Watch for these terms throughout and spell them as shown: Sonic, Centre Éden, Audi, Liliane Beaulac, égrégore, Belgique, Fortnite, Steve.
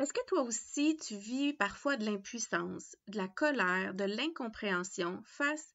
Est-ce que toi aussi, tu vis parfois de l'impuissance, de la colère, de l'incompréhension face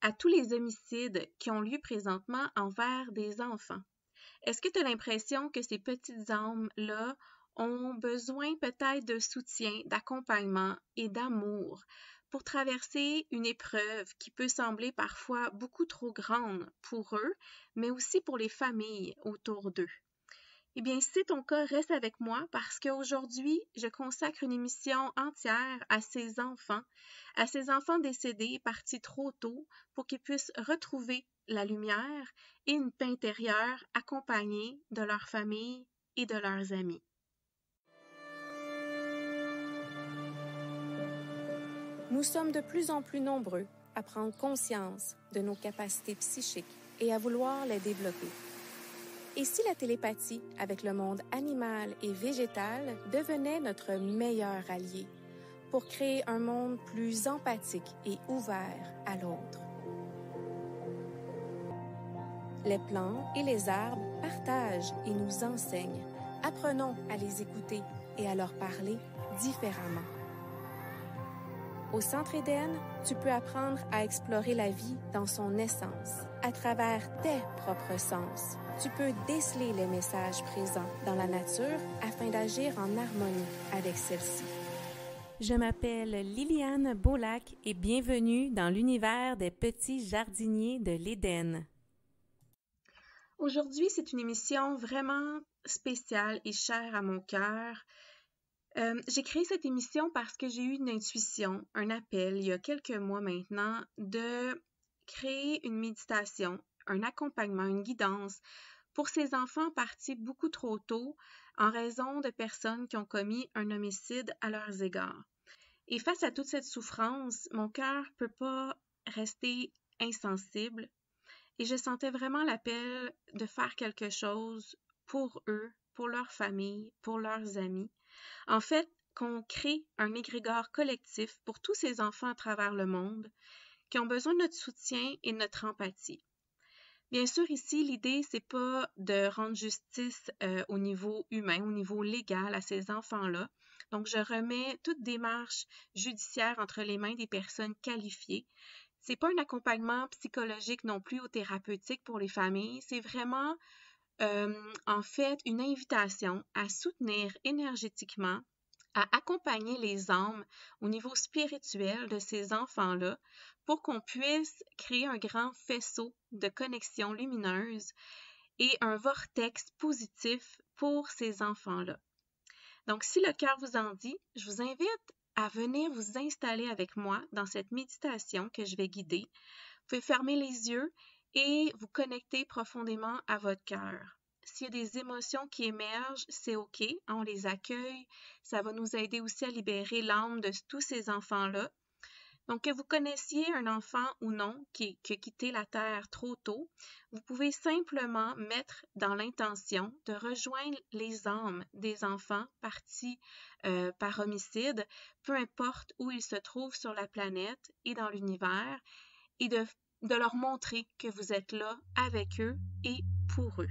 à tous les homicides qui ont lieu présentement envers des enfants? Est-ce que tu as l'impression que ces petites âmes-là ont besoin peut-être de soutien, d'accompagnement et d'amour pour traverser une épreuve qui peut sembler parfois beaucoup trop grande pour eux, mais aussi pour les familles autour d'eux? Eh bien, si c'est ton cas, reste avec moi parce qu'aujourd'hui, je consacre une émission entière à ces enfants décédés partis trop tôt pour qu'ils puissent retrouver la lumière et une paix intérieure accompagnée de leur famille et de leurs amis. Nous sommes de plus en plus nombreux à prendre conscience de nos capacités psychiques et à vouloir les développer. Et si la télépathie avec le monde animal et végétal devenait notre meilleur allié pour créer un monde plus empathique et ouvert à l'autre? Les plantes et les arbres partagent et nous enseignent. Apprenons à les écouter et à leur parler différemment. Au Centre Éden, tu peux apprendre à explorer la vie dans son essence. À travers tes propres sens, tu peux déceler les messages présents dans la nature afin d'agir en harmonie avec celle-ci. Je m'appelle Liliane Beaulac et bienvenue dans l'univers des petits jardiniers de l'Éden. Aujourd'hui, c'est une émission vraiment spéciale et chère à mon cœur. J'ai créé cette émission parce que j'ai eu une intuition, un appel, il y a quelques mois maintenant, de créer une méditation, un accompagnement, une guidance pour ces enfants partis beaucoup trop tôt en raison de personnes qui ont commis un homicide à leurs égards. Et face à toute cette souffrance, mon cœur ne peut pas rester insensible et je sentais vraiment l'appel de faire quelque chose pour eux, pour leur famille, pour leurs amis. En fait, qu'on crée un égrégore collectif pour tous ces enfants à travers le monde qui ont besoin de notre soutien et de notre empathie. Bien sûr, ici, l'idée, c'est pas de rendre justice au niveau humain, au niveau légal à ces enfants-là. Donc, je remets toute démarche judiciaire entre les mains des personnes qualifiées. C'est pas un accompagnement psychologique non plus ou thérapeutique pour les familles, c'est vraiment... en fait, une invitation à soutenir énergétiquement, à accompagner les âmes au niveau spirituel de ces enfants-là pour qu'on puisse créer un grand faisceau de connexions lumineuses et un vortex positif pour ces enfants-là. Donc, si le cœur vous en dit, je vous invite à venir vous installer avec moi dans cette méditation que je vais guider. Vous pouvez fermer les yeux et vous connectez profondément à votre cœur. S'il y a des émotions qui émergent, c'est OK, on les accueille. Ça va nous aider aussi à libérer l'âme de tous ces enfants-là. Donc, que vous connaissiez un enfant ou non qui a quitté la Terre trop tôt, vous pouvez simplement mettre dans l'intention de rejoindre les âmes des enfants partis par homicide, peu importe où ils se trouvent sur la planète et dans l'univers, et de leur montrer que vous êtes là avec eux et pour eux.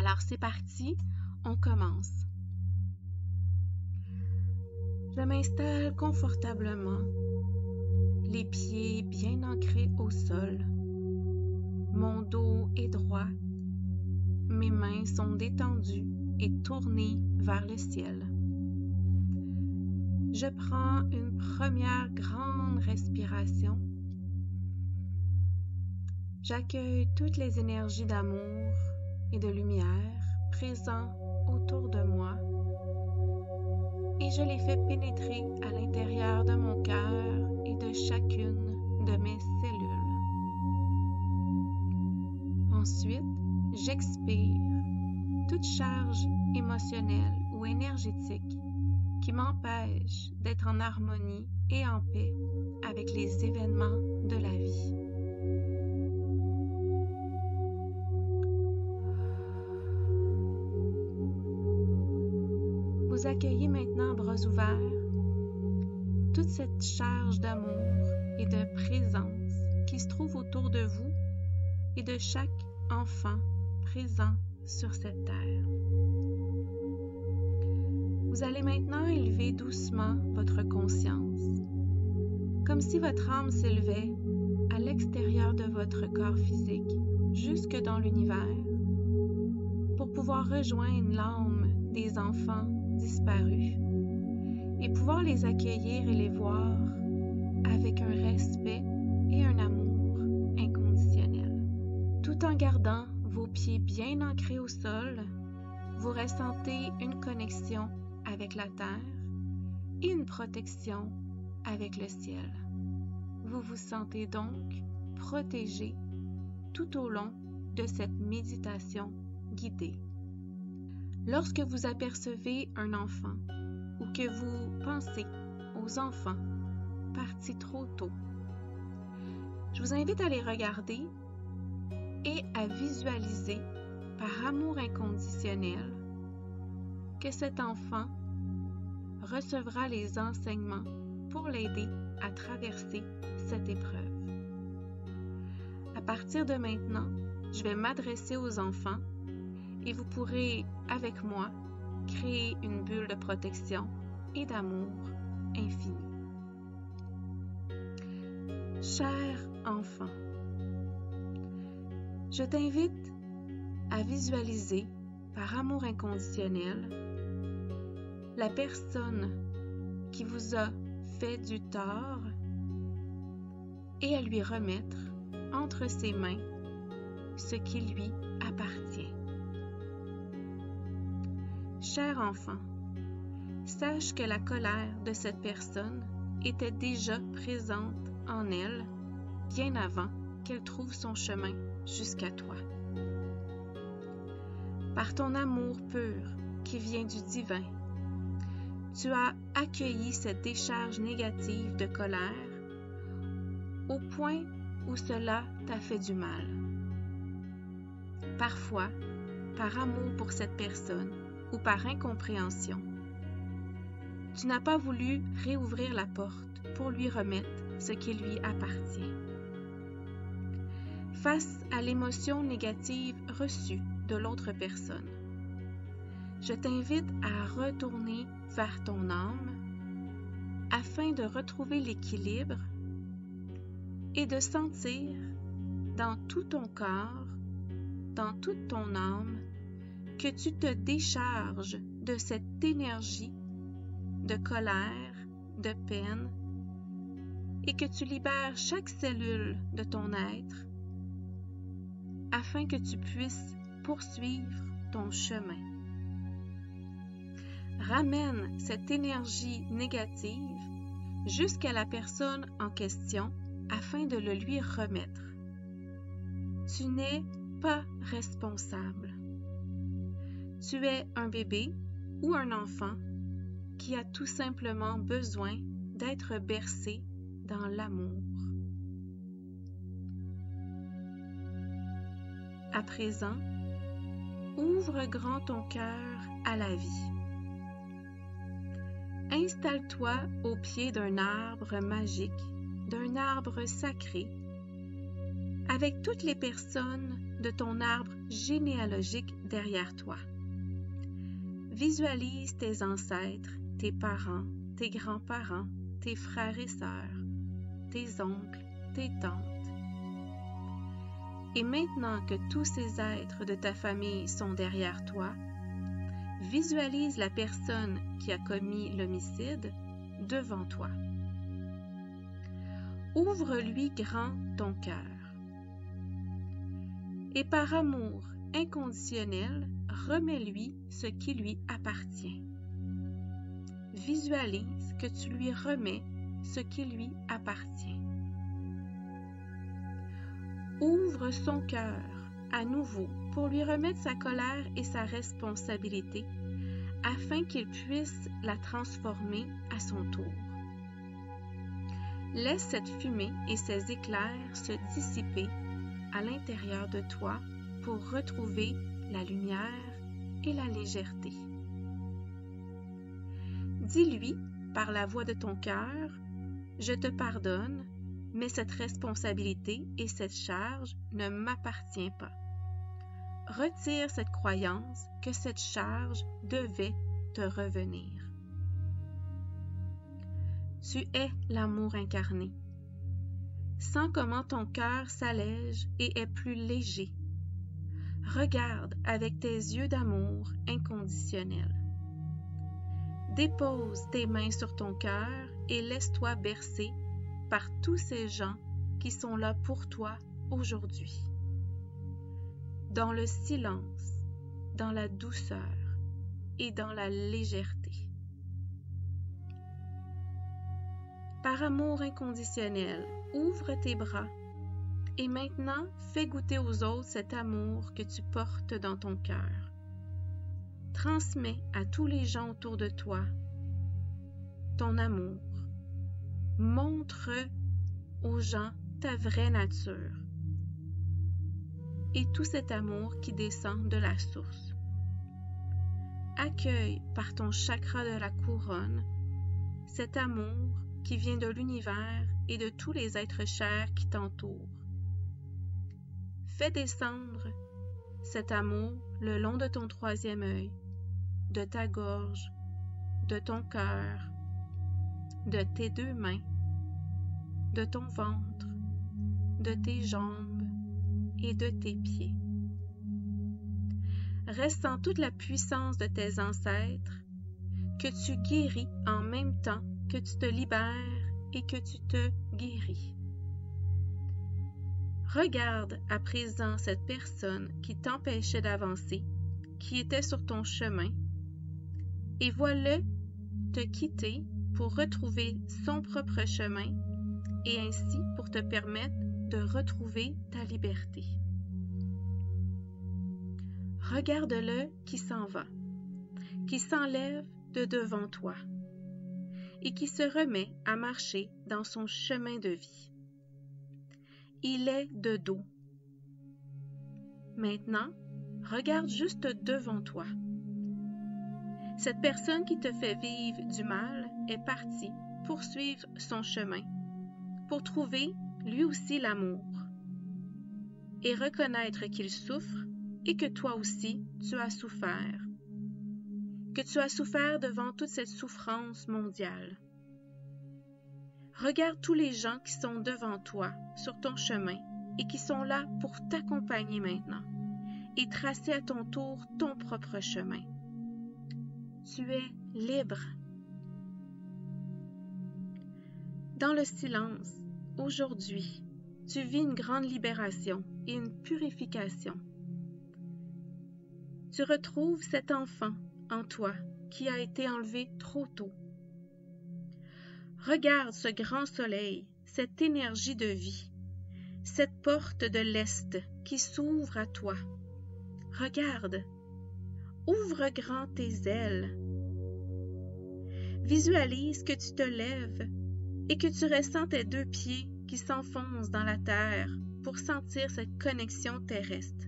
Alors c'est parti, on commence. Je m'installe confortablement, les pieds bien ancrés au sol. Mon dos est droit, mes mains sont détendues et tournées vers le ciel. Je prends une première grande respiration. J'accueille toutes les énergies d'amour et de lumière présentes autour de moi et je les fais pénétrer à l'intérieur de mon cœur et de chacune de mes cellules. Ensuite, j'expire toute charge émotionnelle ou énergétique qui m'empêche d'être en harmonie et en paix avec les événements de la vie. Vous accueillez maintenant à bras ouverts toute cette charge d'amour et de présence qui se trouve autour de vous et de chaque enfant présent sur cette terre. Vous allez maintenant élever doucement votre conscience, comme si votre âme s'élevait à l'extérieur de votre corps physique, jusque dans l'univers, pour pouvoir rejoindre l'âme des enfants disparus et pouvoir les accueillir et les voir avec un respect et un amour inconditionnel, tout en gardant vos pieds bien ancrés au sol. Vous ressentez une connexion avec la terre et une protection avec le ciel. Vous vous sentez donc protégé tout au long de cette méditation guidée. Lorsque vous apercevez un enfant ou que vous pensez aux enfants partis trop tôt, je vous invite à les regarder et à visualiser par amour inconditionnel que cet enfant recevra les enseignements pour l'aider à traverser cette épreuve. À partir de maintenant, je vais m'adresser aux enfants et vous pourrez, avec moi, créer une bulle de protection et d'amour infini. Cher enfant, je t'invite à visualiser par amour inconditionnel la personne qui vous a fait du tort et à lui remettre entre ses mains ce qui lui appartient. Cher enfant, sache que la colère de cette personne était déjà présente en elle bien avant qu'elle trouve son chemin jusqu'à toi. Par ton amour pur qui vient du divin, tu as accueilli cette décharge négative de colère au point où cela t'a fait du mal. Parfois, par amour pour cette personne ou par incompréhension, tu n'as pas voulu réouvrir la porte pour lui remettre ce qui lui appartient. Face à l'émotion négative reçue de l'autre personne, je t'invite à retourner vers ton âme afin de retrouver l'équilibre et de sentir dans tout ton corps, dans toute ton âme, que tu te décharges de cette énergie de colère, de peine et que tu libères chaque cellule de ton être afin que tu puisses poursuivre ton chemin. Ramène cette énergie négative jusqu'à la personne en question afin de le lui remettre. Tu n'es pas responsable. Tu es un bébé ou un enfant qui a tout simplement besoin d'être bercé dans l'amour. À présent, ouvre grand ton cœur à la vie. Installe-toi au pied d'un arbre magique, d'un arbre sacré, avec toutes les personnes de ton arbre généalogique derrière toi. Visualise tes ancêtres, tes parents, tes grands-parents, tes frères et sœurs, tes oncles, tes tantes. Et maintenant que tous ces êtres de ta famille sont derrière toi, visualise la personne qui a commis l'homicide devant toi. Ouvre-lui grand ton cœur. Et par amour inconditionnel, remets-lui ce qui lui appartient. Visualise que tu lui remets ce qui lui appartient. Ouvre son cœur à nouveau pour lui remettre sa colère et sa responsabilité afin qu'il puisse la transformer à son tour. Laisse cette fumée et ces éclairs se dissiper à l'intérieur de toi pour retrouver la lumière et la légèreté. Dis-lui par la voix de ton cœur, « Je te pardonne, mais cette responsabilité et cette charge ne m'appartient pas. Retire cette croyance que cette charge devait te revenir. » tu es l'amour incarné. Sens comment ton cœur s'allège et est plus léger. Regarde avec tes yeux d'amour inconditionnel. Dépose tes mains sur ton cœur et laisse-toi bercer par tous ces gens qui sont là pour toi aujourd'hui. Dans le silence, dans la douceur et dans la légèreté. Par amour inconditionnel, ouvre tes bras et maintenant fais goûter aux autres cet amour que tu portes dans ton cœur. Transmets à tous les gens autour de toi ton amour. Montre aux gens ta vraie nature et tout cet amour qui descend de la source. Accueille par ton chakra de la couronne cet amour qui vient de l'univers et de tous les êtres chers qui t'entourent. Fais descendre cet amour le long de ton troisième œil, de ta gorge, de ton cœur, de tes deux mains, de ton ventre, de tes jambes et de tes pieds. Ressens toute la puissance de tes ancêtres que tu guéris en même temps que tu te libères et que tu te guéris. Regarde à présent cette personne qui t'empêchait d'avancer, qui était sur ton chemin, et vois-le te quitter pour retrouver son propre chemin et ainsi pour te permettre de retrouver ta liberté. Regarde-le qui s'en va, qui s'enlève de devant toi et qui se remet à marcher dans son chemin de vie. Il est de dos. Maintenant, regarde juste devant toi. Cette personne qui te fait vivre du mal est partie poursuivre son chemin pour trouver lui aussi l'amour et reconnaître qu'il souffre et que toi aussi tu as souffert. Que tu as souffert devant toute cette souffrance mondiale. Regarde tous les gens qui sont devant toi, sur ton chemin, et qui sont là pour t'accompagner maintenant, et tracer à ton tour ton propre chemin. Tu es libre. Dans le silence, aujourd'hui, tu vis une grande libération et une purification. Tu retrouves cet enfant en toi qui a été enlevé trop tôt. Regarde ce grand soleil, cette énergie de vie, cette porte de l'Est qui s'ouvre à toi. Regarde, ouvre grand tes ailes. Visualise que tu te lèves et que tu ressens tes deux pieds qui s'enfoncent dans la terre pour sentir cette connexion terrestre.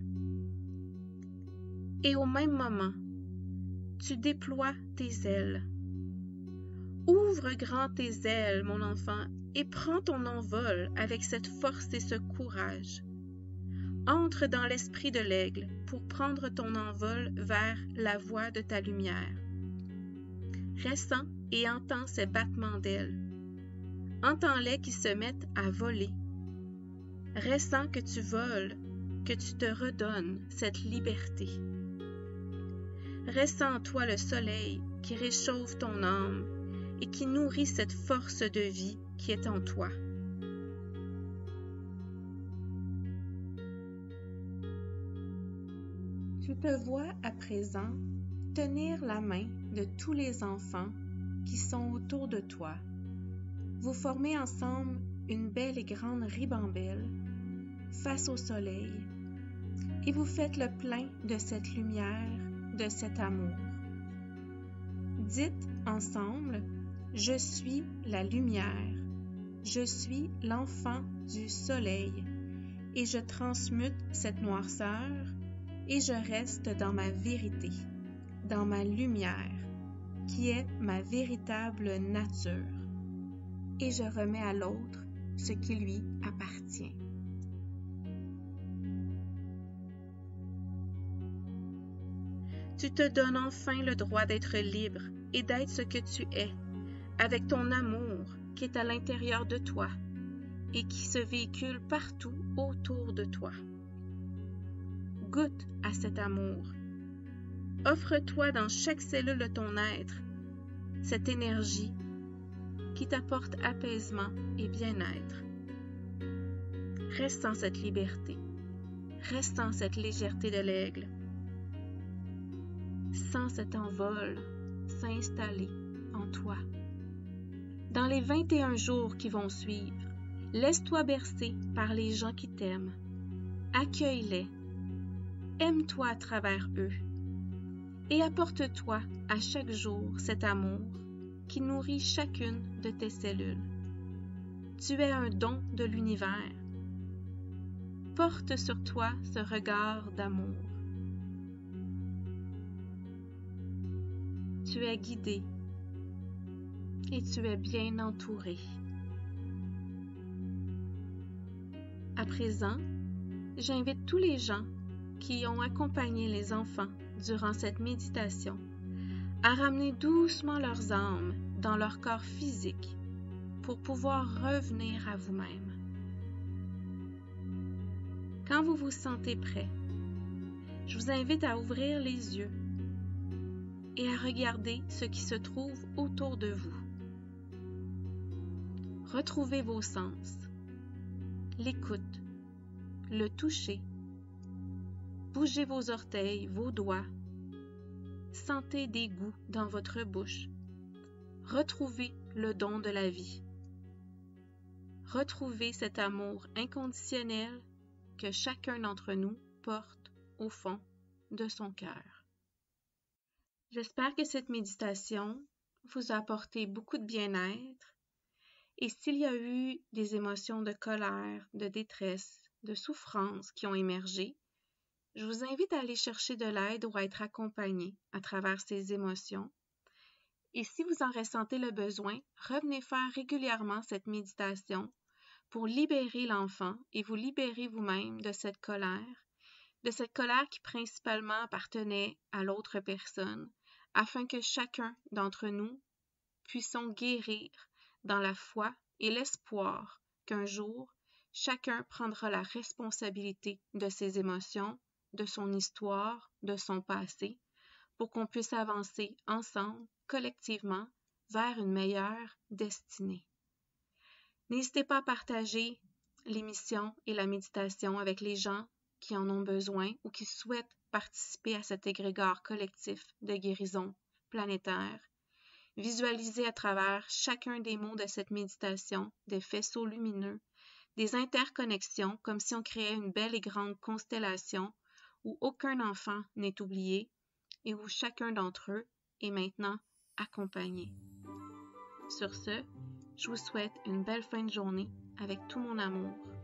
Et au même moment, tu déploies tes ailes. Ouvre grand tes ailes, mon enfant, et prends ton envol avec cette force et ce courage. Entre dans l'esprit de l'aigle pour prendre ton envol vers la voie de ta lumière. Ressens et entends ces battements d'ailes. Entends-les qui se mettent à voler. Ressens que tu voles, que tu te redonnes cette liberté. Ressens-toi le soleil qui réchauffe ton âme et qui nourrit cette force de vie qui est en toi. Tu te vois à présent tenir la main de tous les enfants qui sont autour de toi. Vous formez ensemble une belle et grande ribambelle face au soleil et vous faites le plein de cette lumière, de cet amour. Dites ensemble, je suis la lumière, je suis l'enfant du soleil et je transmute cette noirceur et je reste dans ma vérité, dans ma lumière qui est ma véritable nature et je remets à l'autre ce qui lui appartient. Tu te donnes enfin le droit d'être libre et d'être ce que tu es, avec ton amour, qui est à l'intérieur de toi et qui se véhicule partout autour de toi. Goûte à cet amour. Offre-toi dans chaque cellule de ton être cette énergie qui t'apporte apaisement et bien-être. Reste dans cette liberté. Reste dans cette légèreté de l'aigle. Sens cet envol s'installer en toi. Dans les 21 jours qui vont suivre, laisse-toi bercer par les gens qui t'aiment. Accueille-les. Aime-toi à travers eux. Et apporte-toi à chaque jour cet amour qui nourrit chacune de tes cellules. Tu es un don de l'univers. Porte sur toi ce regard d'amour. Tu es guidé et tu es bien entouré. À présent, j'invite tous les gens qui ont accompagné les enfants durant cette méditation, à ramener doucement leurs âmes dans leur corps physique pour pouvoir revenir à vous-même. Quand vous vous sentez prêt, je vous invite à ouvrir les yeux et à regarder ce qui se trouve autour de vous. Retrouvez vos sens, l'écoute, le toucher. Bougez vos orteils, vos doigts. Sentez des goûts dans votre bouche. Retrouvez le don de la vie. Retrouvez cet amour inconditionnel que chacun d'entre nous porte au fond de son cœur. J'espère que cette méditation vous a apporté beaucoup de bien-être et s'il y a eu des émotions de colère, de détresse, de souffrance qui ont émergé, je vous invite à aller chercher de l'aide ou à être accompagné à travers ces émotions. Et si vous en ressentez le besoin, revenez faire régulièrement cette méditation pour libérer l'enfant et vous libérer vous-même de cette colère qui principalement appartenait à l'autre personne, afin que chacun d'entre nous puissions guérir dans la foi et l'espoir qu'un jour, chacun prendra la responsabilité de ses émotions, de son histoire, de son passé, pour qu'on puisse avancer ensemble, collectivement, vers une meilleure destinée. N'hésitez pas à partager l'émission et la méditation avec les gens qui en ont besoin ou qui souhaitent participer à cet égrégore collectif de guérison planétaire. Visualisez à travers chacun des mots de cette méditation des faisceaux lumineux, des interconnexions, comme si on créait une belle et grande constellation où aucun enfant n'est oublié et où chacun d'entre eux est maintenant accompagné. Sur ce, je vous souhaite une belle fin de journée avec tout mon amour.